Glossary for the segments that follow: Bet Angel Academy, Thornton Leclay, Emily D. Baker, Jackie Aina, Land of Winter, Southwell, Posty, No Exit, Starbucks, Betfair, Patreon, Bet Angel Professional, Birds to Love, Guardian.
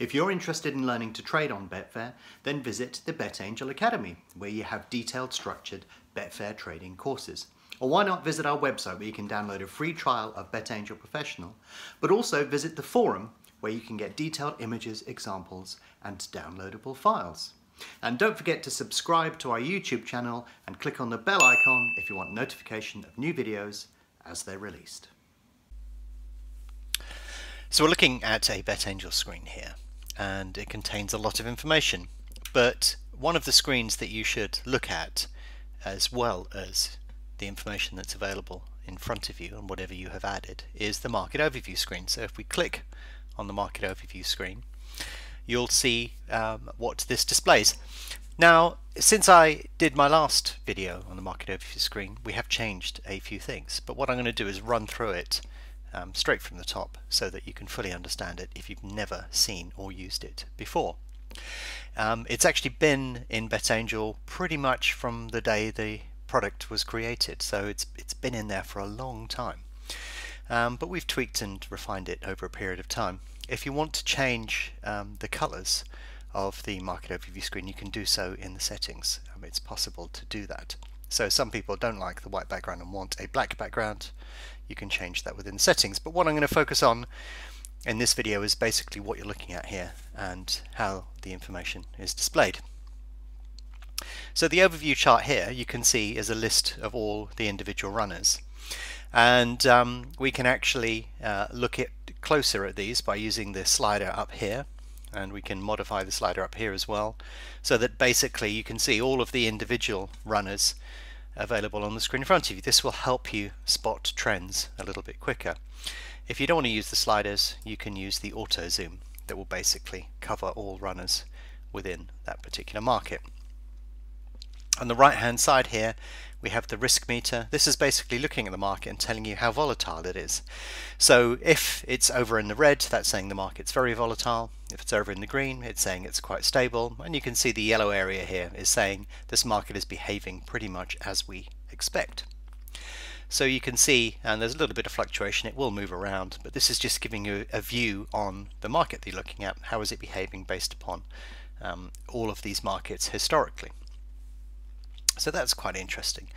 If you're interested in learning to trade on Betfair, then visit the Bet Angel Academy, where you have detailed, structured Betfair trading courses. Or why not visit our website, where you can download a free trial of Bet Angel Professional, but also visit the forum, where you can get detailed images, examples, and downloadable files. And don't forget to subscribe to our YouTube channel and click on the bell icon if you want notification of new videos as they're released. So we're looking at a Bet Angel screen here, and it contains a lot of information, but one of the screens that you should look at, as well as the information that's available in front of you and whatever you have added, is the market overview screen. So if we click on the market overview screen, you'll see what this displays. Now, since I did my last video on the market overview screen, we have changed a few things, but what I'm going to do is run through it straight from the top so that you can fully understand it if you've never seen or used it before. It's actually been in Bet Angel pretty much from the day the product was created, so it's been in there for a long time. But we've tweaked and refined it over a period of time. If you want to change the colours of the market overview screen, you can do so in the settings. It's possible to do that. So some people don't like the white background and want a black background. You can change that within the settings. But what I'm going to focus on in this video is basically what you're looking at here and how the information is displayed. So the overview chart here, you can see, is a list of all the individual runners. And we can actually look at closer at these by using the slider up here, and we can modify the slider up here as well, so that basically you can see all of the individual runners available on the screen in front of you. This will help you spot trends a little bit quicker. If you don't want to use the sliders, you can use the auto zoom that will basically cover all runners within that particular market. On the right hand side here, we have the risk meter. This is basically looking at the market and telling you how volatile it is. So if it's over in the red, that's saying the market's very volatile. If it's over in the green, it's saying it's quite stable. And you can see the yellow area here is saying this market is behaving pretty much as we expect. So you can see, and there's a little bit of fluctuation, it will move around, but this is just giving you a view on the market that you're looking at. How is it behaving based upon all of these markets historically? So that's quite interesting.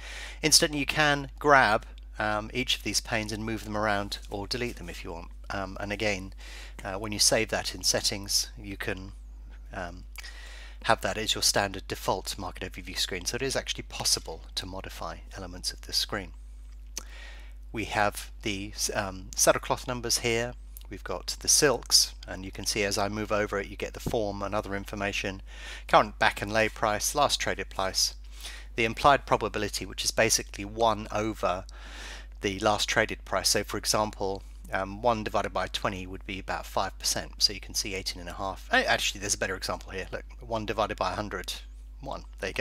Instantly, you can grab each of these panes and move them around or delete them if you want. And again, when you save that in settings, you can have that as your standard default market overview screen. So it is actually possible to modify elements of this screen. We have the saddlecloth numbers here. We've got the silks, and you can see as I move over it, you get the form and other information, current back and lay price, last traded price, the implied probability, which is basically 1 over the last traded price. So for example, 1 divided by 20 would be about 5%. So you can see 18.5. Actually, there's a better example here. Look, 1 divided by 100. 1. There you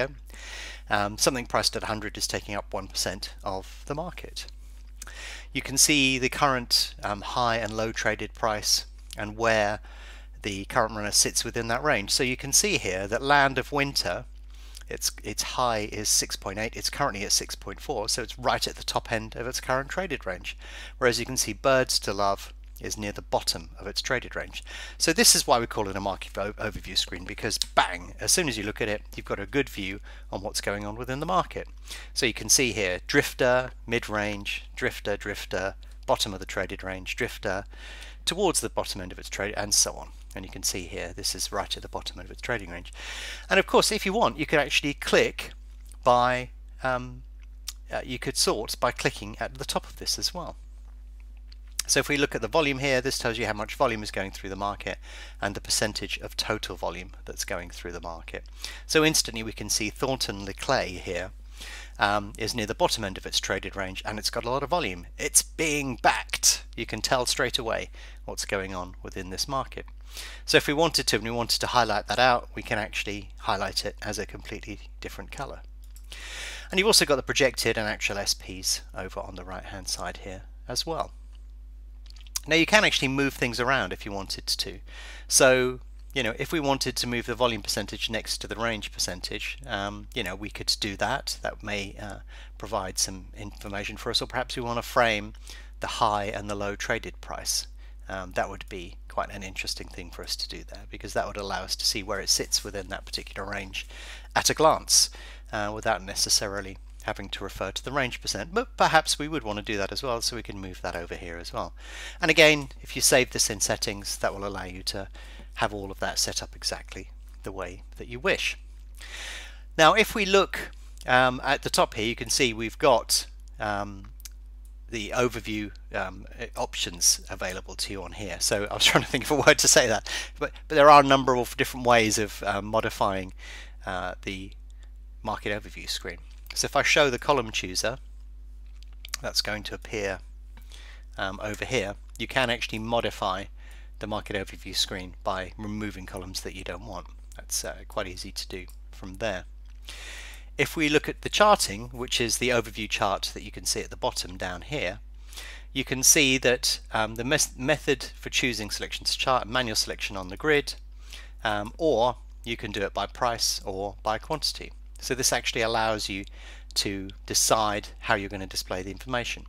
go. Something priced at 100 is taking up 1% of the market. You can see the current high and low traded price and where the current runner sits within that range. So you can see here that Land of Winter, its high is 6.8, it's currently at 6.4, so it's right at the top end of its current traded range. Whereas you can see Birds to Love is near the bottom of its traded range. So this is why we call it a market overview screen, because bang, as soon as you look at it, you've got a good view on what's going on within the market. So you can see here, drifter, mid-range, drifter, drifter, bottom of the traded range, drifter, towards the bottom end of its trade, and so on. And you can see here, this is right at the bottom end of its trading range. And of course, if you want, you could actually click by, you could sort by clicking at the top of this as well. So if we look at the volume here, this tells you how much volume is going through the market and the percentage of total volume that's going through the market. So instantly we can see Thornton Leclay here is near the bottom end of its traded range, and it's got a lot of volume. It's being backed. You can tell straight away what's going on within this market. So if we wanted to, and we wanted to highlight that out, we can actually highlight it as a completely different color. And you've also got the projected and actual SPs over on the right hand side here as well. Now you can actually move things around if you wanted to. So you know, if we wanted to move the volume percentage next to the range percentage, you know, we could do that. That may provide some information for us, or perhaps we want to frame the high and the low traded price. That would be quite an interesting thing for us to do there, because that would allow us to see where it sits within that particular range at a glance without necessarily having to refer to the range percent. But perhaps we would want to do that as well, so we can move that over here as well. And again, if you save this in settings, that will allow you to have all of that set up exactly the way that you wish. Now if we look at the top here, you can see we've got the overview options available to you on here. So I was trying to think of a word to say that, but there are a number of different ways of modifying the market overview screen. So if I show the column chooser, that's going to appear over here. You can actually modify the market overview screen by removing columns that you don't want. That's quite easy to do from there. If we look at the charting, which is the overview chart that you can see at the bottom down here, you can see that the method for choosing selection to chart, manual selection on the grid, or you can do it by price or by quantity. So this actually allows you to decide how you're going to display the information.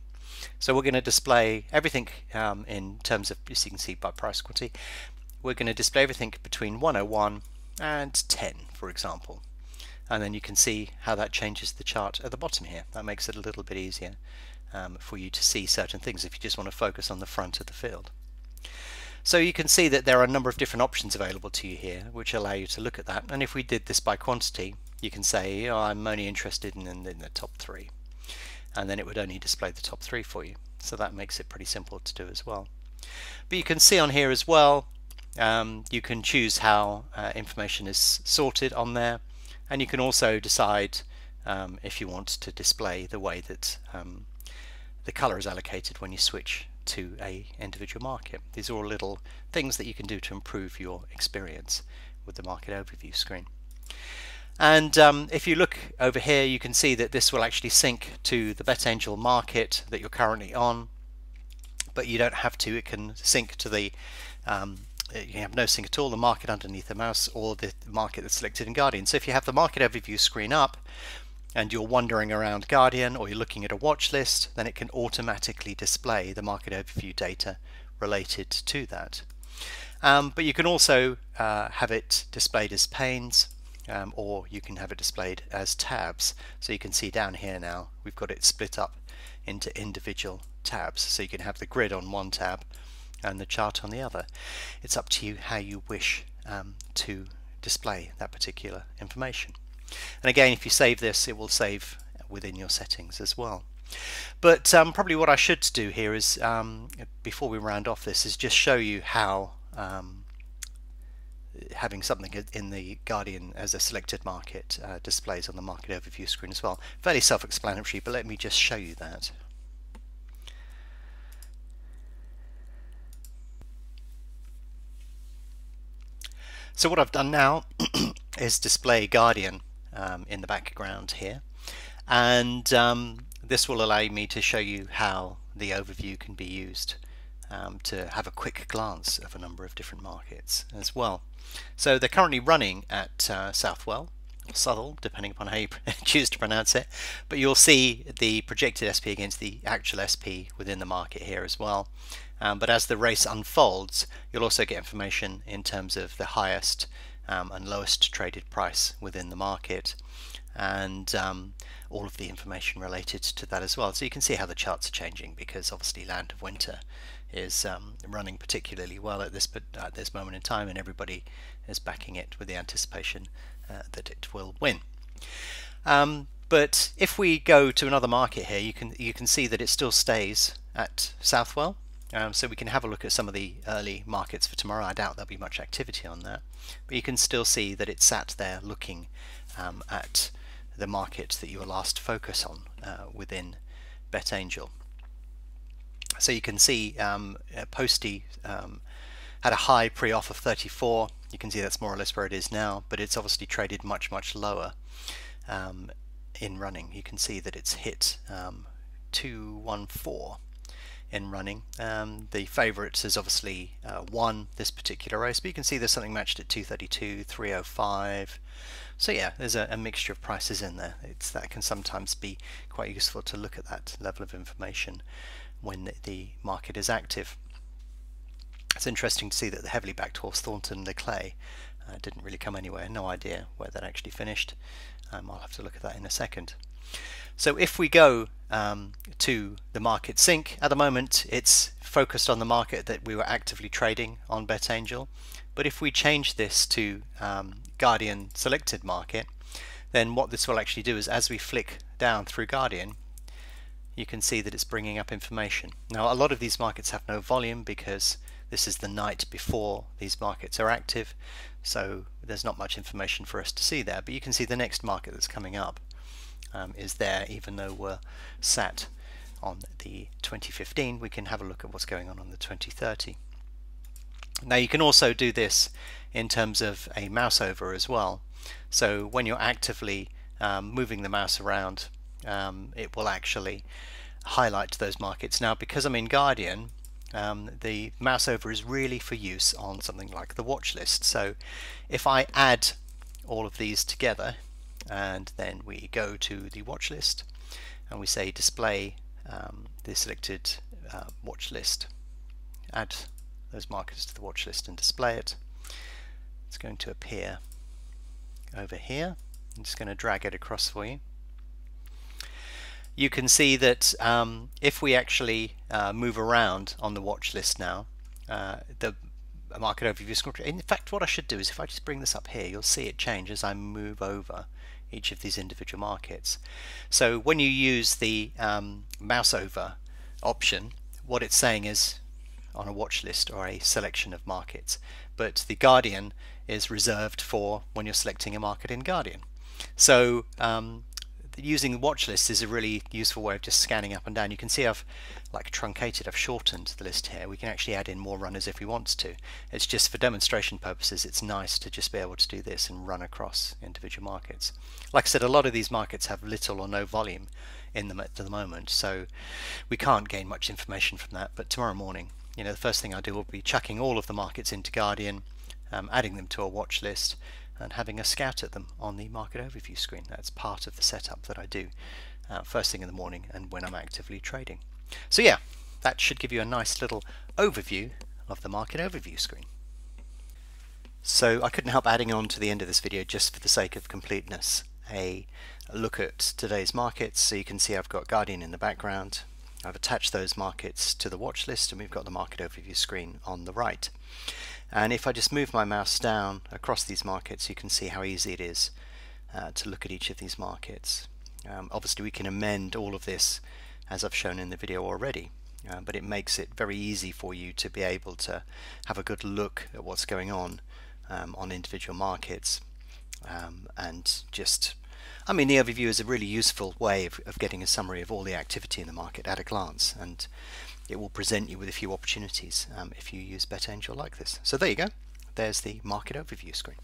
So we're going to display everything in terms of, as you can see, by price quantity. We're going to display everything between 101 and 10, for example. And then you can see how that changes the chart at the bottom here. That makes it a little bit easier for you to see certain things if you just want to focus on the front of the field. So you can see that there are a number of different options available to you here, which allow you to look at that. And if we did this by quantity, you can say, oh, I'm only interested in the top three. And then it would only display the top three for you. So that makes it pretty simple to do as well. But you can see on here as well, you can choose how information is sorted on there. And you can also decide if you want to display the way that the color is allocated when you switch to a individual market. These are all little things that you can do to improve your experience with the market overview screen. And if you look over here, you can see that this will actually sync to the Bet Angel market that you're currently on, but you don't have to. It can sync to the you have no sync at all, the market underneath the mouse, or the market that's selected in Guardian. So if you have the market overview screen up and you're wandering around Guardian, or you're looking at a watch list, then it can automatically display the market overview data related to that. But you can also have it displayed as panes, or you can have it displayed as tabs. So you can see down here now we've got it split up into individual tabs. So you can have the grid on one tab and the chart on the other. It's up to you how you wish to display that particular information. And again, if you save this, it will save within your settings as well. But probably what I should do here is, before we round off this, is just show you how having something in the Guardian as a selected market displays on the market overview screen as well. Fairly self-explanatory, but let me just show you that. So what I've done now is display Guardian in the background here, and this will allow me to show you how the overview can be used to have a quick glance of a number of different markets as well. So they're currently running at Southwell, or Southwell, depending upon how you choose to pronounce it, but you'll see the projected SP against the actual SP within the market here as well. But as the race unfolds, you'll also get information in terms of the highest and lowest traded price within the market, and all of the information related to that as well. So you can see how the charts are changing, because obviously Land of Winter is running particularly well at this moment in time, and everybody is backing it with the anticipation that it will win. But if we go to another market here, you can see that it still stays at Southwell. So we can have a look at some of the early markets for tomorrow. I doubt there'll be much activity on that, but you can still see that it sat there looking at the market that you were last focused on within Bet Angel. So you can see Posty had a high pre-off of 34. You can see that's more or less where it is now, but it's obviously traded much, much lower in running. You can see that it's hit 214. In running. The favourites has obviously won this particular race, but you can see there's something matched at 232, 305. So yeah, there's a mixture of prices in there. That can sometimes be quite useful to look at that level of information when the market is active. It's interesting to see that the heavily backed horse Thornton Leclay didn't really come anywhere. No idea where that actually finished. I'll have to look at that in a second. So if we go to the market sync, at the moment it's focused on the market that we were actively trading on Bet Angel, but if we change this to Guardian selected market, then what this will actually do is, as we flick down through Guardian, you can see that it's bringing up information. Now a lot of these markets have no volume because this is the night before these markets are active, so there's not much information for us to see there, but you can see the next market that's coming up is there. Even though we're sat on the 2015, we can have a look at what's going on the 2030. Now you can also do this in terms of a mouse over as well, so when you're actively moving the mouse around, it will actually highlight those markets. Now because I'm in Guardian, the mouse over is really for use on something like the watch list. So if I add all of these together and then we go to the watch list and we say display the selected watch list, add those markets to the watch list and display it, it's going to appear over here. I'm just going to drag it across for you. You can see that if we actually move around on the watch list now, the market overview scroll. In fact, what I should do is, if I just bring this up here, you'll see it change as I move over each of these individual markets. So when you use the mouse over option, what it's saying is on a watch list or a selection of markets, but the Guardian is reserved for when you're selecting a market in Guardian. So using the watch list is a really useful way of just scanning up and down. You can see I've like truncated, I've shortened the list here. We can actually add in more runners if we want to. It's just for demonstration purposes, it's nice to just be able to do this and run across individual markets. Like I said, a lot of these markets have little or no volume in them at the moment, so we can't gain much information from that. But tomorrow morning, you know, the first thing I do will be chucking all of the markets into Guardian, adding them to a watch list, and having a scout at them on the market overview screen. That's part of the setup that I do first thing in the morning and when I'm actively trading. So yeah, that should give you a nice little overview of the market overview screen. So I couldn't help adding on to the end of this video, just for the sake of completeness, a look at today's markets. So you can see I've got Guardian in the background, I've attached those markets to the watch list, and we've got the market overview screen on the right. And if I just move my mouse down across these markets, you can see how easy it is to look at each of these markets. Obviously we can amend all of this as I've shown in the video already, but it makes it very easy for you to be able to have a good look at what's going on individual markets, and just, I mean, the overview is a really useful way of getting a summary of all the activity in the market at a glance, and it will present you with a few opportunities if you use Bet Angel like this. So there you go, there's the market overview screen.